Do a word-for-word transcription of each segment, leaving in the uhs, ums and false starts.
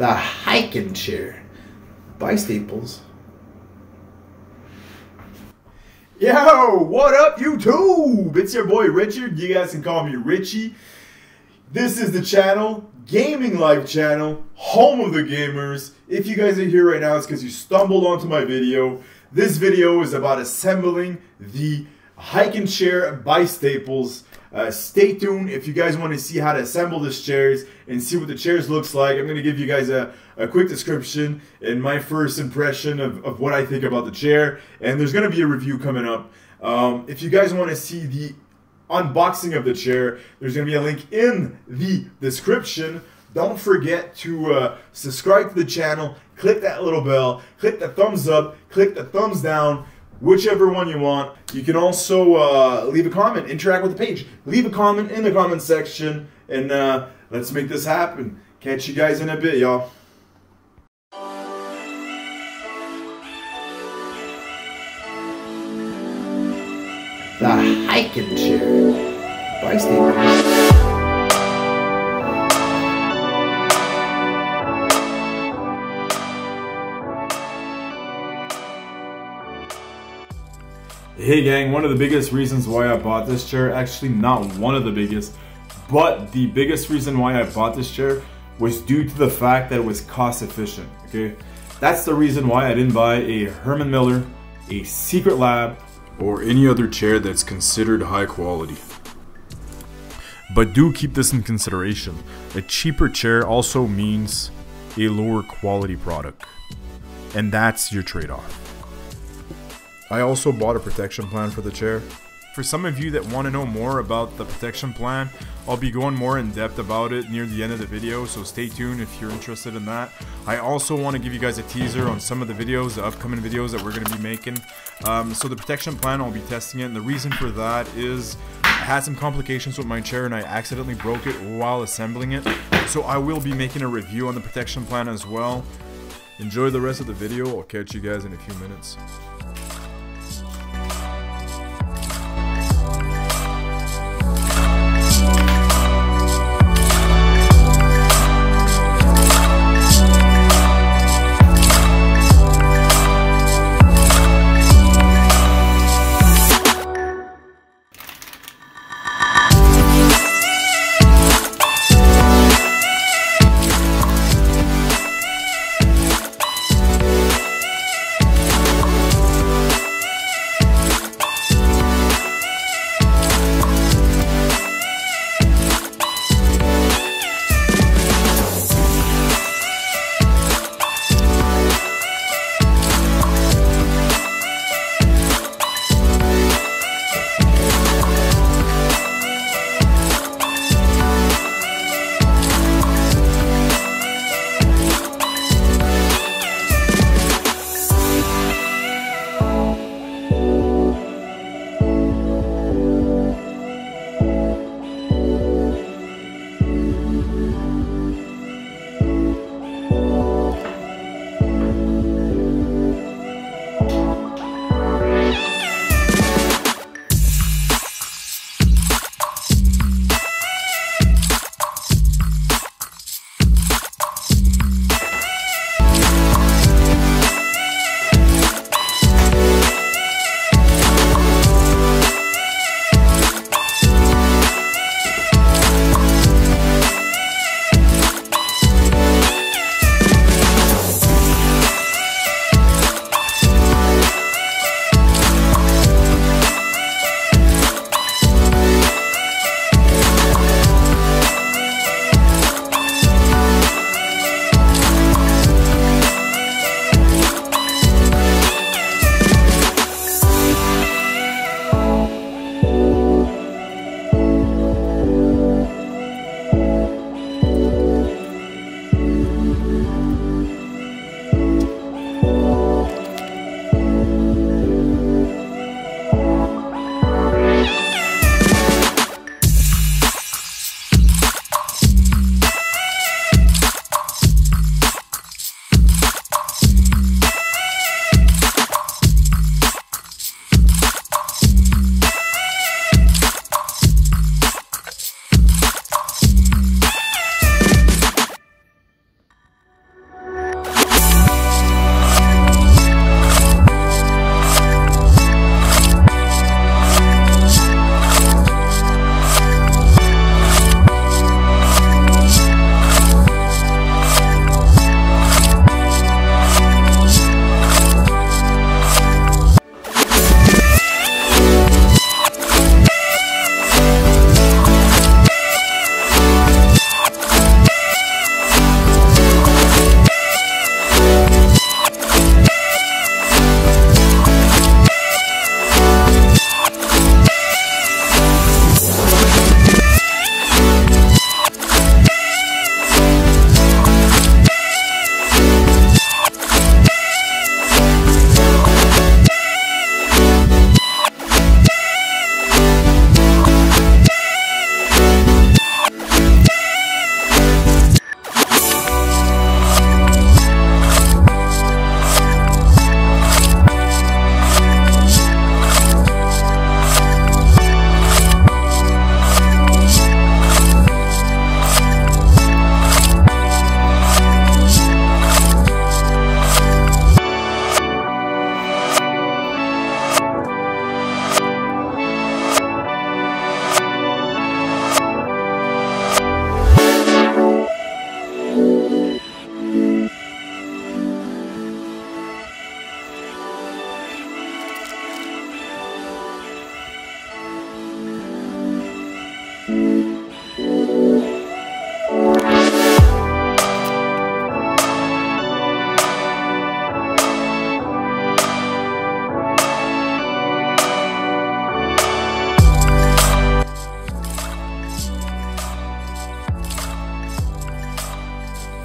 The Hyken chair by Staples. Yo, what up YouTube? It's your boy Richard. You guys can call me Richie. This is the channel, Gaming Life channel, home of the gamers. If you guys are here right now, it's because you stumbled onto my video. This video is about assembling the Hyken chair by Staples. Uh, stay tuned if you guys want to see how to assemble these chairs and see what the chairs looks like. I'm going to give you guys a, a quick description and my first impression of, of what I think about the chair. And there's going to be a review coming up. Um, if you guys want to see the unboxing of the chair, there's going to be a link in the description. Don't forget to uh, subscribe to the channel, click that little bell, click the thumbs up, click the thumbs down. Whichever one you want. You can also uh, leave a comment, interact with the page. Leave a comment in the comment section, and uh, let's make this happen. Catch you guys in a bit, y'all. The Hyken chair by Staples. Hey gang, one of the biggest reasons why I bought this chair, actually not one of the biggest, but the biggest reason why I bought this chair was due to the fact that it was cost efficient, okay? That's the reason why I didn't buy a Herman Miller, a Secret Lab, or any other chair that's considered high quality. But do keep this in consideration, a cheaper chair also means a lower quality product, and that's your trade-off. I also bought a protection plan for the chair. For some of you that want to know more about the protection plan, I'll be going more in depth about it near the end of the video, so stay tuned if you're interested in that. I also want to give you guys a teaser on some of the videos, the upcoming videos that we're going to be making. Um, so the protection plan, I'll be testing it, and the reason for that is I had some complications with my chair and I accidentally broke it while assembling it. So I will be making a review on the protection plan as well. Enjoy the rest of the video, I'll catch you guys in a few minutes.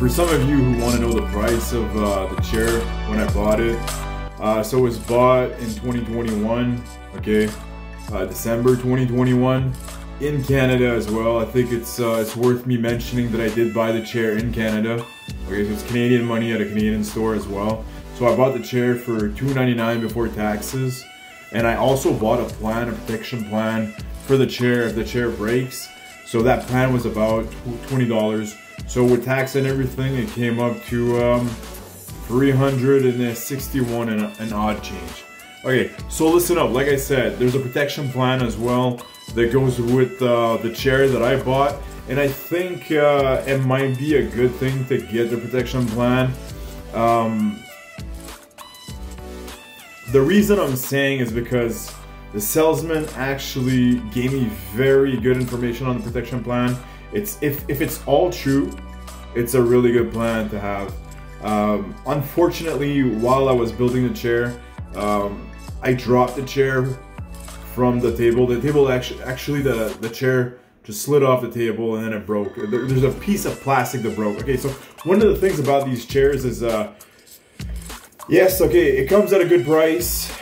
For some of you who want to know the price of uh, the chair when I bought it, uh, so it was bought in twenty twenty-one, okay, uh, December twenty twenty-one, in Canada as well. I think it's uh, it's worth me mentioning that I did buy the chair in Canada. Okay, so it's Canadian money at a Canadian store as well. So I bought the chair for two ninety-nine before taxes, and I also bought a plan, a protection plan for the chair if the chair breaks. So that plan was about twenty dollars. So with tax and everything, it came up to um, three hundred sixty-one and an odd change. Okay, so listen up. Like I said, there's a protection plan as well that goes with uh, the chair that I bought. And I think uh, it might be a good thing to get the protection plan. Um, the reason I'm saying is because the salesman actually gave me very good information on the protection plan. It's if, if it's all true, it's a really good plan to have. Um, unfortunately, while I was building the chair, um, I dropped the chair from the table. The table actually, actually the, the chair just slid off the table and then it broke. There, there's a piece of plastic that broke. Okay, so one of the things about these chairs is, uh, yes, okay, it comes at a good price,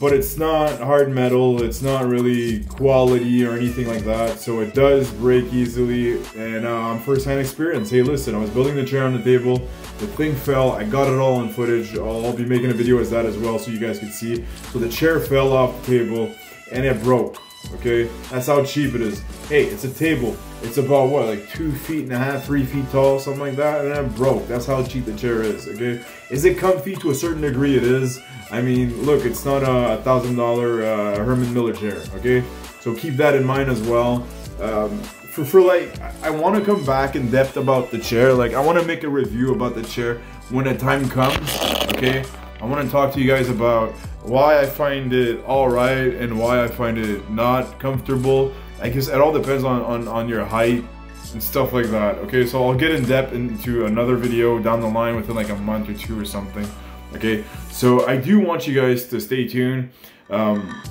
but it's not hard metal, it's not really quality or anything like that, so it does break easily. And um, first-hand experience, hey listen, I was building the chair on the table, the thing fell, I got it all in footage, I'll, I'll be making a video as that as well so you guys can see. So the chair fell off the table and it broke, okay? That's how cheap it is. Hey, it's a table, it's about what, like two feet and a half, three feet tall, something like that, and it broke. That's how cheap the chair is, okay? Is it comfy? To a certain degree it is. I mean, look, it's not a thousand dollar Herman Miller chair, okay? So keep that in mind as well. Um, for, for like, I, I want to come back in depth about the chair. Like, I want to make a review about the chair when the time comes, okay? I want to talk to you guys about why I find it all right and why I find it not comfortable. I guess it all depends on, on, on your height and stuff like that, okay? So I'll get in depth into another video down the line within like a month or two or something. Okay, so I do want you guys to stay tuned. Um,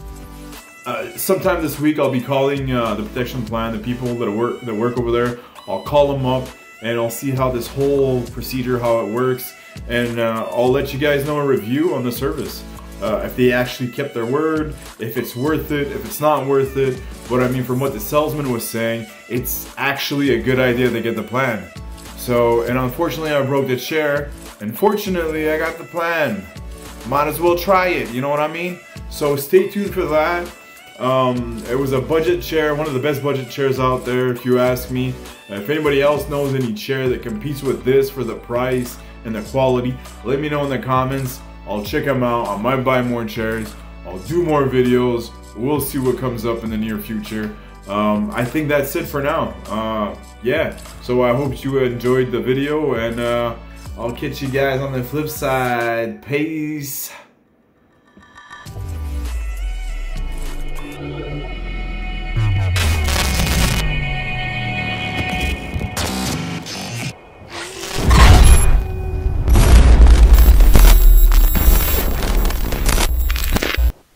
uh, sometime this week I'll be calling uh, the protection plan, the people that work that work over there. I'll call them up and I'll see how this whole procedure, how it works, and uh, I'll let you guys know a review on the service. Uh, if they actually kept their word, if it's worth it, if it's not worth it. But I mean, from what the salesman was saying, it's actually a good idea to get the plan. So, and unfortunately I broke the chair. And fortunately, I got the plan. Might as well try it, you know what I mean? So stay tuned for that. Um, it was a budget chair, one of the best budget chairs out there, if you ask me. And if anybody else knows any chair that competes with this for the price and the quality, let me know in the comments. I'll check them out. I might buy more chairs. I'll do more videos. We'll see what comes up in the near future. Um, I think that's it for now. Uh, yeah, so I hope you enjoyed the video, and uh, I'll catch you guys on the flip side. Peace.